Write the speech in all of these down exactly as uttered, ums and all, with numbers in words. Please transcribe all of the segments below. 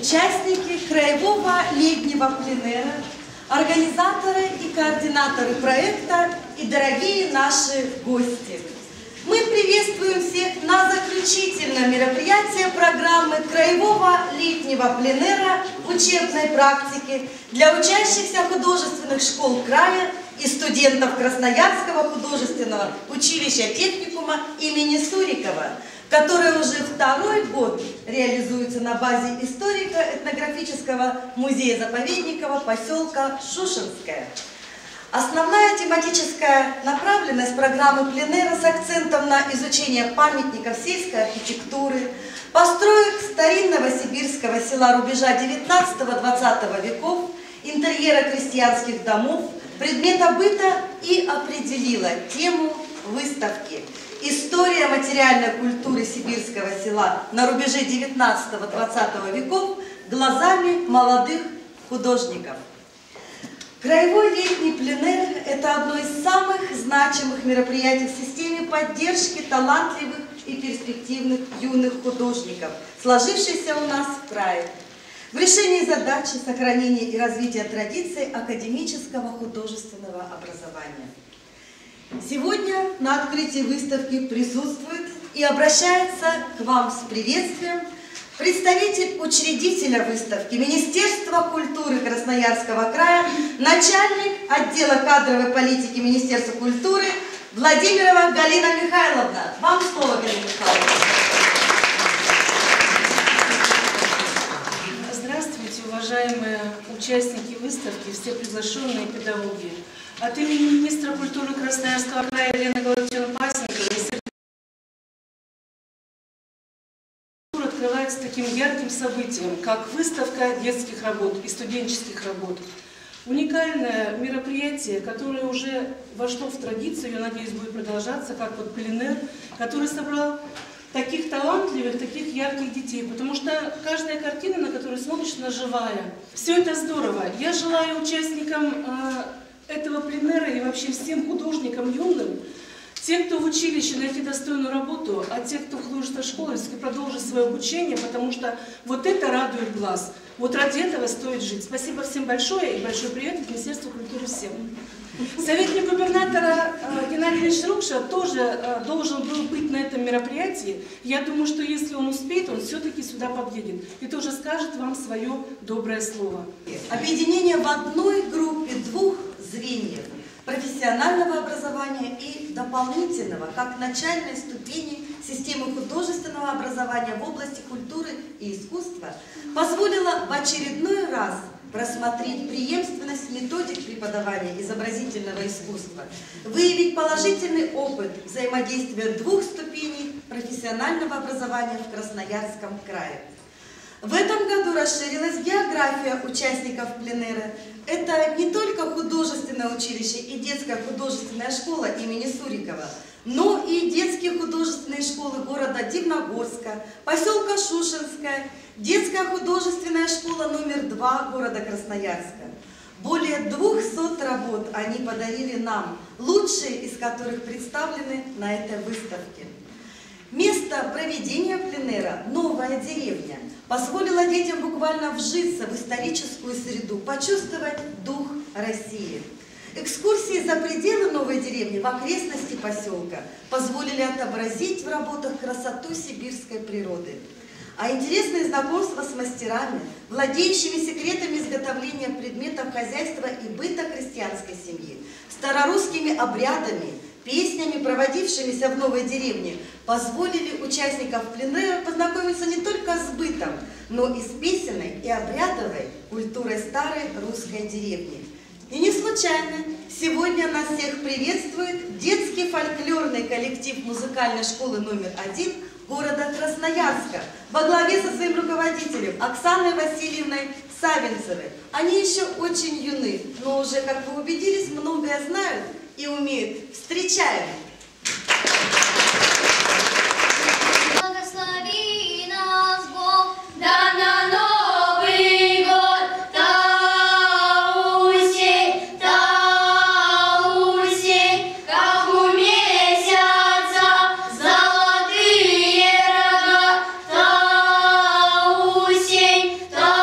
участники краевого летнего пленэра, организаторы и координаторы проекта и дорогие наши гости. Мы приветствуем всех на заключительном мероприятии программы краевого летнего пленэра учебной практики для учащихся художественных школ края и студентов Красноярского художественного училища техникума имени Сурикова, которое уже второй год реализуется на базе историко-этнографического музея-заповедника поселка Шушенское. Основная тематическая направленность программы пленэра с акцентом на изучение памятников сельской архитектуры, построек старинного сибирского села рубежа девятнадцатого-двадцатого веков, интерьера крестьянских домов, предмета быта и определила тему выставки «История материальной культуры сибирского села на рубеже девятнадцатого-двадцатого веков глазами молодых художников». Краевой летний пленэр – это одно из самых значимых мероприятий в системе поддержки талантливых и перспективных юных художников, сложившихся у нас в крае. В решении задачи сохранения и развития традиций академического художественного образования. Сегодня на открытии выставки присутствует и обращается к вам с приветствием представитель учредителя выставки Министерства культуры Красноярского края, начальник отдела кадровой политики Министерства культуры Владимирова Галина Михайловна. Вам слово, Галина Михайловна. Здравствуйте, уважаемые участники выставки, все приглашенные педагоги. От имени министра культуры Красноярского края Елены Галантин-Пасенковой открывается таким ярким событием, как выставка детских работ и студенческих работ. Уникальное мероприятие, которое уже вошло в традицию, я надеюсь, будет продолжаться, как вот пленэр, который собрал таких талантливых, таких ярких детей, потому что каждая картина, на которую смотришь, она живая. Все это здорово. Я желаю участникам этого пленэра и вообще всем художникам юным, те, кто в училище, найти достойную работу, а те, кто художественной школе, продолжить свое обучение, потому что вот это радует глаз. Вот ради этого стоит жить. Спасибо всем большое и большой привет от Министерства культуры всем. Советник губернатора Геннадий Ильич Рукша тоже должен был быть на этом мероприятии. Я думаю, что если он успеет, он все-таки сюда подъедет и тоже скажет вам свое доброе слово. Объединение в одной группе двух звеньев профессионального образования и дополнительного, как начальной ступени системы художественного образования в области культуры и искусства, позволило в очередной раз просмотреть преемственность методик преподавания изобразительного искусства, выявить положительный опыт взаимодействия двух ступеней профессионального образования в Красноярском крае. В этом году расширилась география участников пленэра. Это не только художественное училище и детская художественная школа имени Сурикова, но и детские художественные школы города Дивногорска, поселка Шушенская, детская художественная школа номер два города Красноярска. Более двухсот работ они подарили нам, лучшие из которых представлены на этой выставке. Место проведения пленэра «Новая деревня» позволило детям буквально вжиться в историческую среду, почувствовать дух России. Экскурсии за пределы новой деревни в окрестности поселка позволили отобразить в работах красоту сибирской природы. А интересные знакомства с мастерами, владеющими секретами изготовления предметов хозяйства и быта крестьянской семьи, старорусскими обрядами, песнями, проводившимися в новой деревне, позволили участникам пленэра познакомиться не только с бытом, но и с песенной и обрядовой культурой старой русской деревни. И не случайно сегодня нас всех приветствует детский фольклорный коллектив музыкальной школы номер один города Красноярска во главе со своим руководителем Оксаной Васильевной Савинцевой. Они еще очень юны, но уже, как вы убедились, многое знают и умеют. Встречаем! Благослови нас Бог, да на Новый год тауси, тауси, как у месяца золотые рога, тауси, тауси.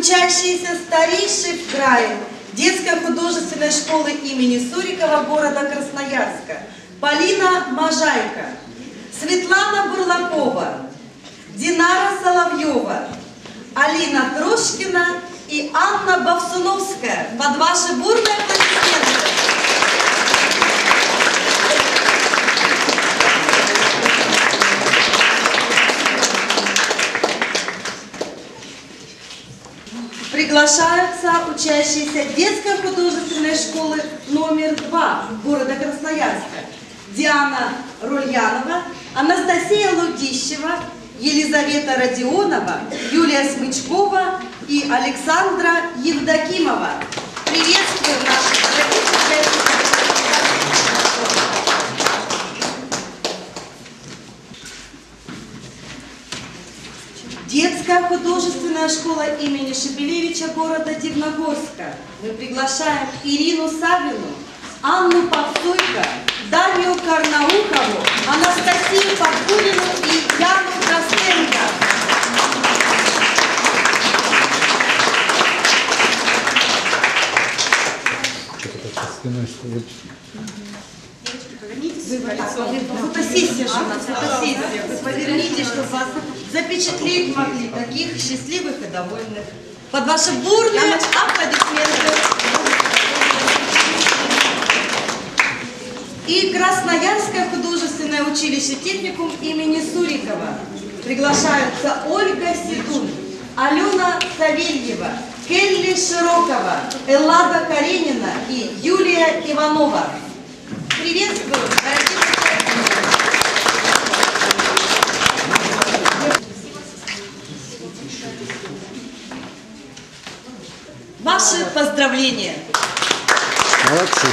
учащиеся старейшей в крае детской художественной школы имени Сурикова города Красноярска Полина Мажайко, Светлана Бурлакова, Динара Соловьева, Алина Трошкина и Анна Бавсуновская. Под ваши бурные аплодисменты. Приглашаются учащиеся детской художественной школы номер два города Красноярска Диана Рольянова, Анастасия Лудищева, Елизавета Родионова, Юлия Смычкова и Александра Евдокимова. Приветствуем наших дорогих участников. Детская художественная школа имени Шепелевича города Дивногорска. Мы приглашаем Ирину Савину, Анну Папсуйко, Дарью Карнаухову, Анастасию Папунину и Яну Красенко. Фотосессия же у нас, фотосессия. Вы поверните, чтобы вас запечатлеть могли таких счастливых и довольных. Под ваши бурные аплодисменты. И Красноярское художественное училище техникум имени Сурикова. Приглашаются Ольга Сидун, Алена Савельева, Келли Широкова, Эллада Каренина и Юлия Иванова. Приветствую, дорогие друзья! Ваши поздравления! Молодцы!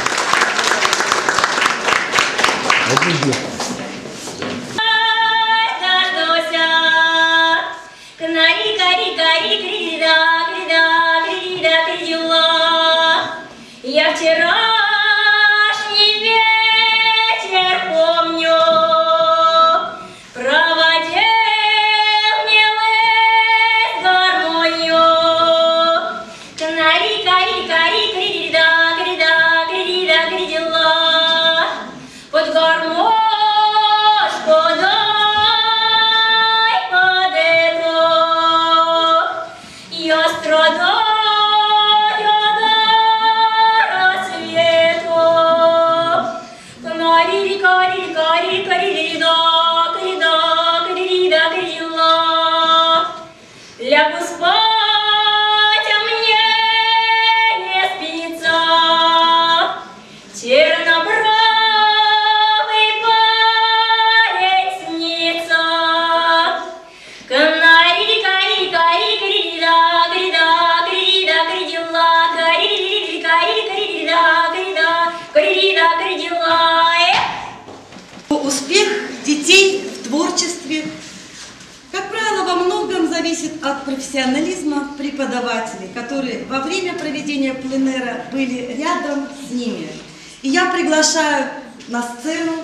Я вчерашний вечер помню, проводил милый гармонию. Кнари, кари, кари, грида, грида, грида, гридила. Под гармошку дай под это. Я страдаю. Зависит от профессионализма преподавателей, которые во время проведения пленэра были рядом с ними. И я приглашаю на сцену,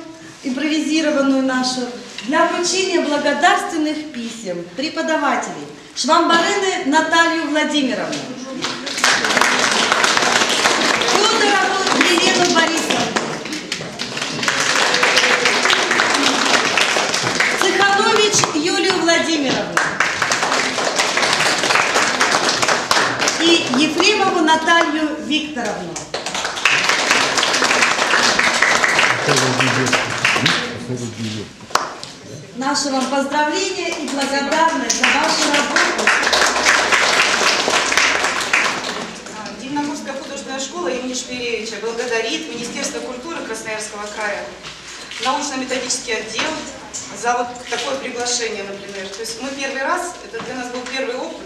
импровизированную нашу, для вручения благодарственных писем преподавателей Швамбарыны Наталью Владимировну, Федорову Елену Борисовну, Циханович Юлию Владимировну, Ефремову Наталью Викторовну. Наше вам поздравление и благодарность за вашу работу. Дивногорская художественная школа имени Шпилевича благодарит Министерство культуры Красноярского края, научно-методический отдел за вот такое приглашение, например. То есть мы первый раз, это для нас был первый опыт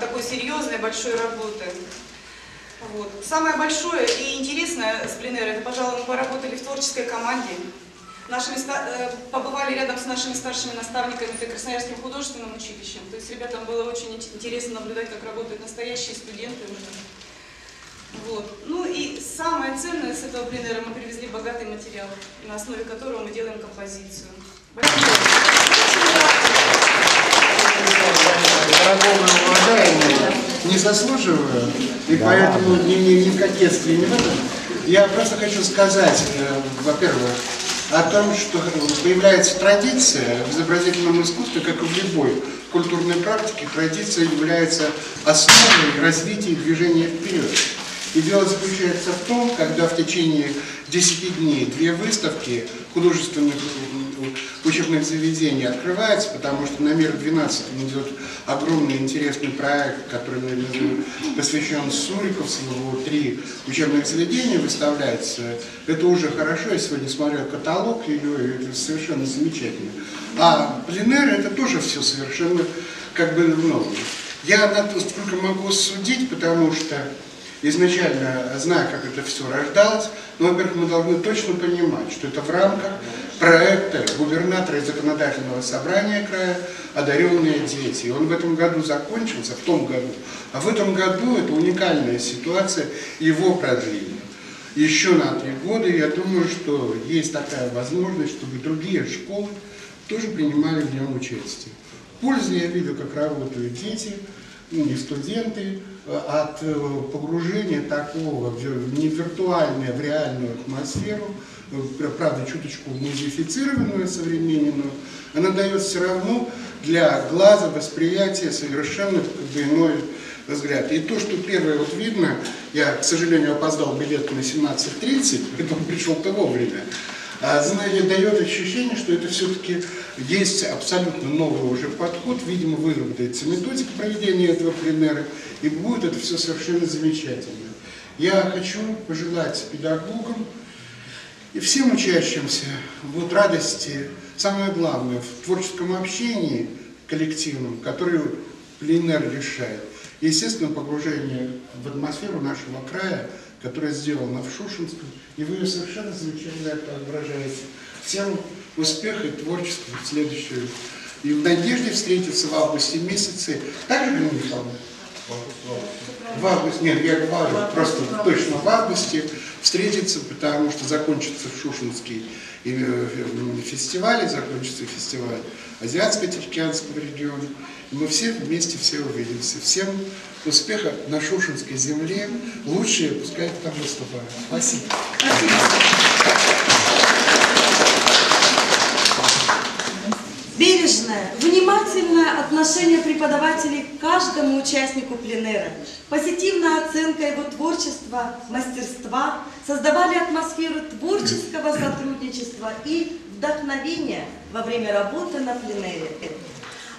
такой серьезной, большой работы. Вот. Самое большое и интересное с пленэра, это, пожалуй, мы поработали в творческой команде, нашими, побывали рядом с нашими старшими наставниками при Красноярском художественном училище. То есть ребятам было очень интересно наблюдать, как работают настоящие студенты уже. Вот. Ну и самое ценное с этого пленэра, мы привезли богатый материал, на основе которого мы делаем композицию. Дорогие, уважаемые, не заслуживаю, и да, поэтому ни, ни, ни в кокетстве не надо. Я просто хочу сказать, во-первых, о том, что появляется традиция в изобразительном искусстве, как и в любой культурной практике, традиция является основой развития движения вперед. И дело заключается в том, когда в течение десяти дней две выставки художественных учебных заведений открываются, потому что на Мир двенадцать идет огромный интересный проект, который посвящен Сурикову, три учебных заведения выставляются. Это уже хорошо, я сегодня смотрел каталог, и это совершенно замечательно. А пленэр это тоже все совершенно как бы новое. Я на то, сколько могу судить, потому что изначально зная, как это все рождалось, но, во-первых, мы должны точно понимать, что это в рамках проекта губернатора и законодательного собрания края «Одаренные дети». И он в этом году закончился, в том году. А в этом году это уникальная ситуация его продления. Еще на три года, я думаю, что есть такая возможность, чтобы другие школы тоже принимали в нем участие. Пользу я видел, как работают дети, не студенты, от погружения такого не виртуальное, в реальную атмосферу, правда, чуточку модифицированную, современную, она дает все равно для глаза восприятие совершенно как бы иной взгляд. И то, что первое вот видно, я, к сожалению, опоздал билет на семнадцать тридцать, это пришел-то вовремя, значит, дает ощущение, что это все-таки есть абсолютно новый уже подход, видимо, выработается методика проведения этого пленэра, и будет это все совершенно замечательно. Я хочу пожелать педагогам и всем учащимся вот радости, самое главное, в творческом общении коллективном, который пленэр решает, естественно, погружение в атмосферу нашего края, которая сделана в Шушенском, и вы ее совершенно замечательно отображаете. Всем успеха и творчества в следующую. И в надежде встретиться в августе месяце. Так же, Галина Михайловна? В августе, нет, я говорю, просто точно в августе встретиться, потому что закончится в Шушенске фестиваль, закончится фестиваль Азиатско-Тихоокеанского региона. И мы все вместе все увидимся. Всем успеха на Шушенской земле. Лучшие пускай там выступают. Спасибо. Бережное, внимательное отношение преподавателей к каждому участнику пленэра, позитивная оценка его творчества, мастерства создавали атмосферу творческого сотрудничества и вдохновения во время работы на пленэре.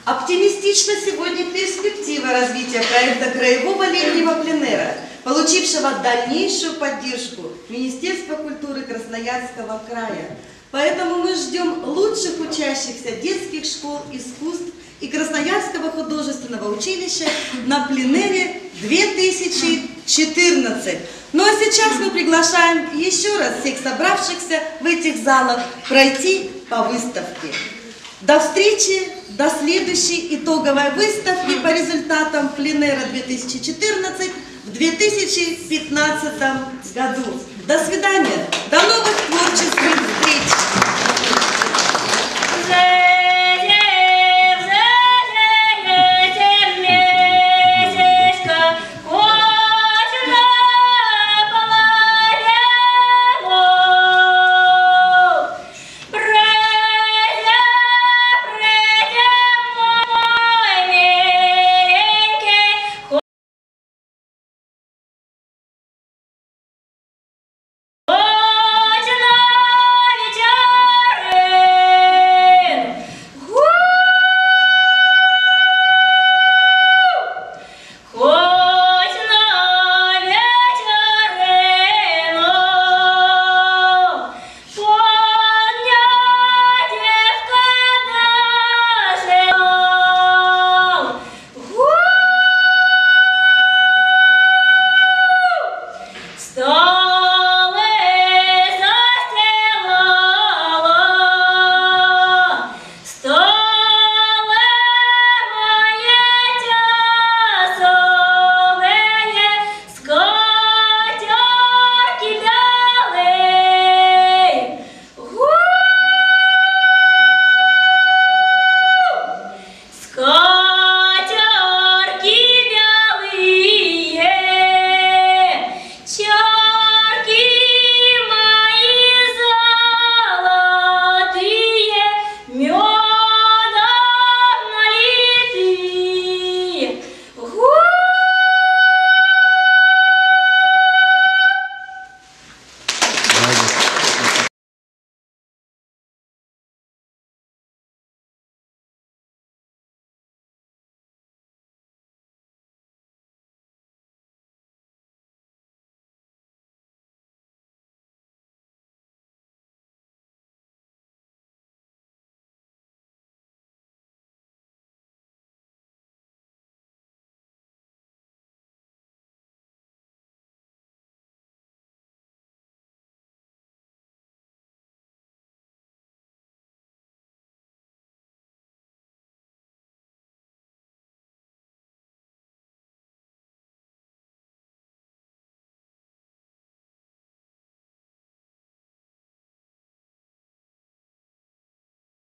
Оптимистично сегодня перспектива развития проекта краевого летнего пленэра, получившего дальнейшую поддержку Министерства культуры Красноярского края. Поэтому мы ждем лучших учащихся детских школ искусств и Красноярского художественного училища на пленэре две тысячи четырнадцать. Ну а сейчас мы приглашаем еще раз всех собравшихся в этих залах пройти по выставке. До встречи! До следующей итоговой выставки по результатам пленэра две тысячи четырнадцать в две тысячи пятнадцатом году. До свидания! До новых встреч!